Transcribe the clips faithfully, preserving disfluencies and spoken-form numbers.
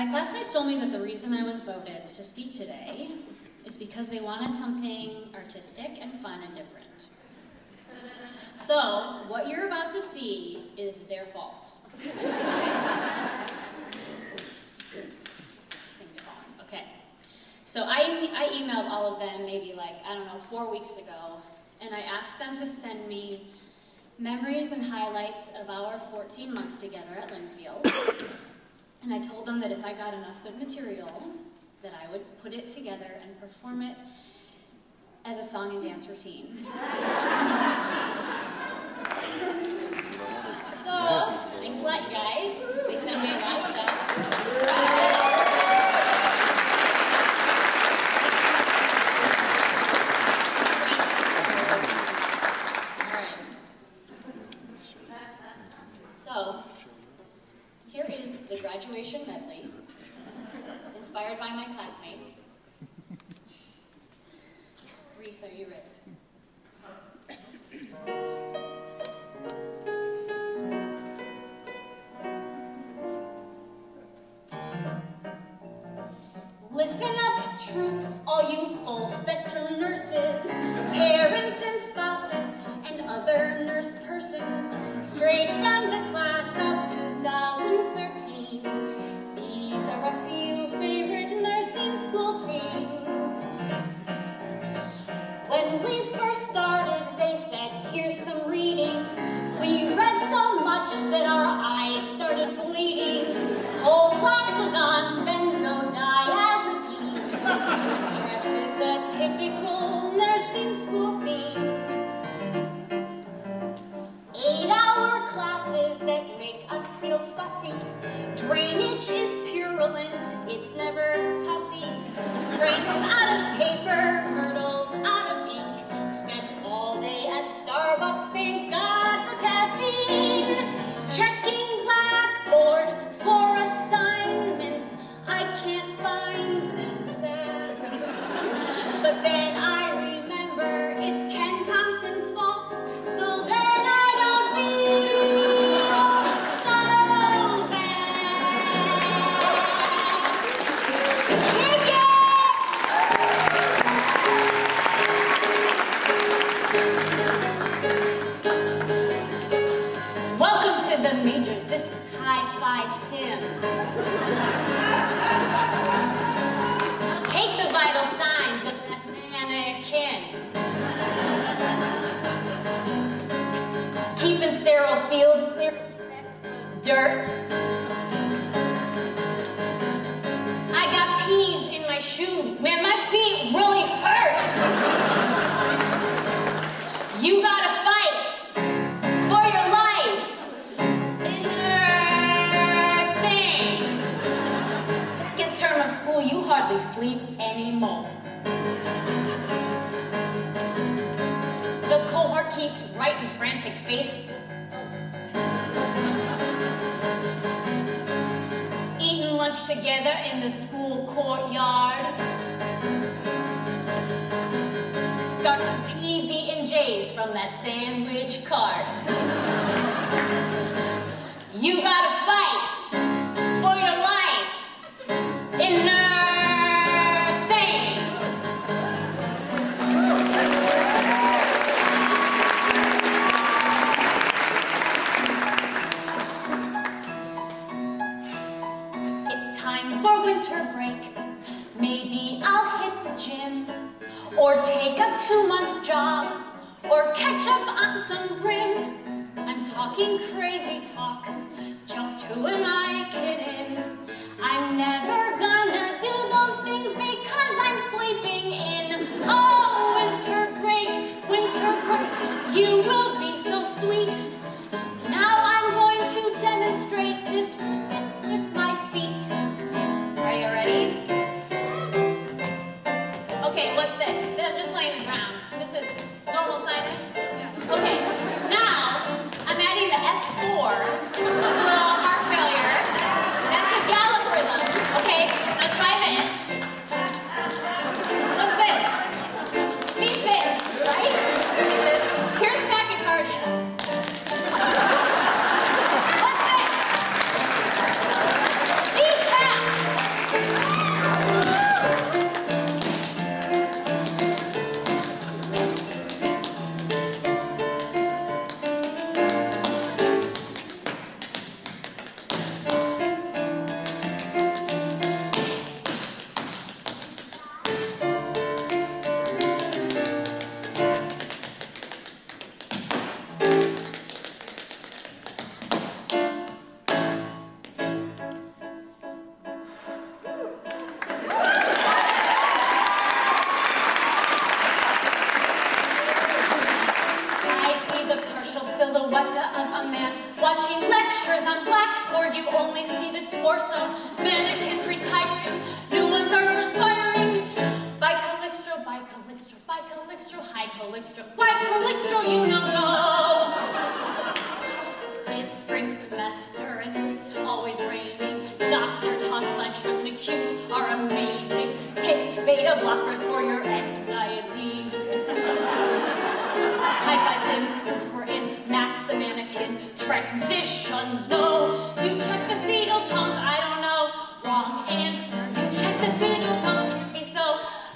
My classmates told me that the reason I was voted to speak today is because they wanted something artistic and fun and different. So, what you're about to see is their fault. Okay. So I, I emailed all of them maybe like, I don't know, four weeks ago, and I asked them to send me memories and highlights of our fourteen months together at Linfield. And I told them that if I got enough good material, that I would put it together and perform it as a song and dance routine. So, thanks a lot, guys. They sent me a lot of stuff. All right. So, here is the graduation medley, inspired by my classmates. Reese, are you ready? Listen up, troops, all you full-spectrum nurses, parents and spouses, and other nurse persons, straight from the class of two thousand thirteen. These are a few favorite nursing school things. When we first started, they said, here's some reading. We read so much that our eyes started bleeding. Whole class was on benzodiazepines. Stress is a typical nursing school theme. Eight-hour classes that make us feel fussy. Drainage is purulent, it's never cussy. Cranks out of paper, hurdles out of ink. Spent all day at Starbucks, thank God for caffeine. Checking blackboard for assignments, I can't find them. But then I remember it's Ken Thompson's fault, so then I don't feel so bad. Welcome to the majors. This is Hi-Fi Sim. Keeping sterile fields clear of specs, dirt. I got peas in my shoes. Man, my feet really hurt. You gotta fight for your life in nursing. Second term of school, you hardly sleep anymore. The cohort keeps writing frantic faces. Eating lunch together in the school courtyard. Starting P B and J's from that sandwich cart. You gotta fight for your life in nursing. Or take a two-month job, or catch up on some grin. I'm talking crazy talk, just who and I get in. I'm never gonna do those things because I'm sleeping in. Oh, winter break, winter break, you will be so sweet. Now I'm going to demonstrate discipline with my feet. Are you ready? Okay, what's this? I'm just laying the ground. This is normal sinus? Okay, now I'm adding the S four. Little heart failure. That's a gallop rhythm. Okay, now try this. What's this? Be fit, right? Here's packet heart. Always need a torso, mannequins retiring, new ones are perspiring. Bicolextro, bicolextro, bicolextro, high colextro, why colextro, you don't know. It's spring semester and it's always raining. Doctor Tom's lectures and acute are amazing. Take beta blockers for your anxiety. Hi-Fi Sim, we're in Max the mannequin transitions. No, you check the fetal tones. I don't know. Wrong answer. You check the fetal tones. Can't be so.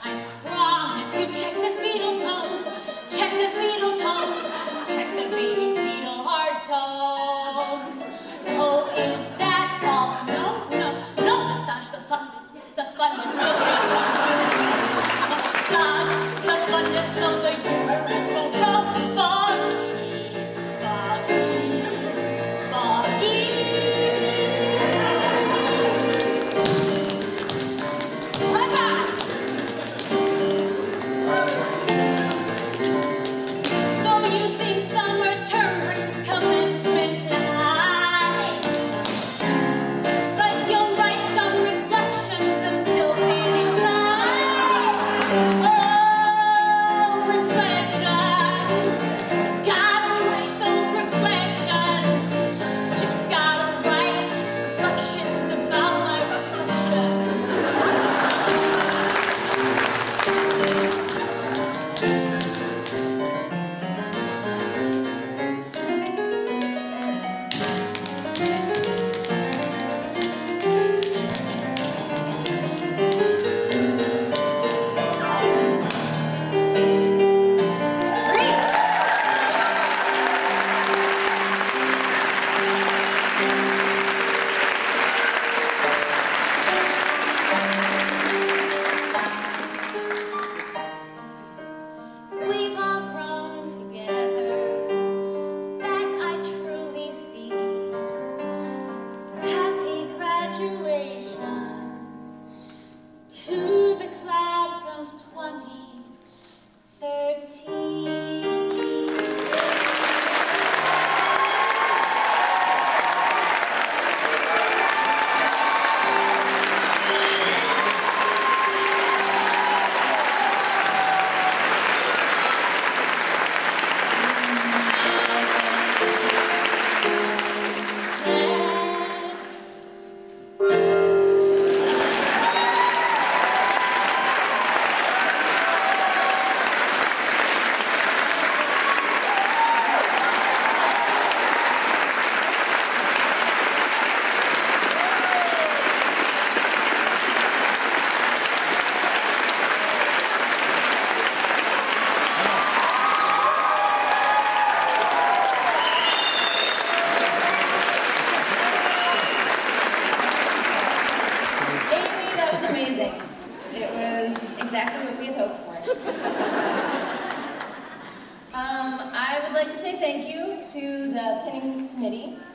I promise. You check the fetal tones. Check the fetal tones. Check the baby's fetal hard tones. Oh, is that all? No, no, no. Massage the funness. Yes, the funness. No, no, no. Massage the funness. No, the uterus will grow. Thank you to the pinning committee.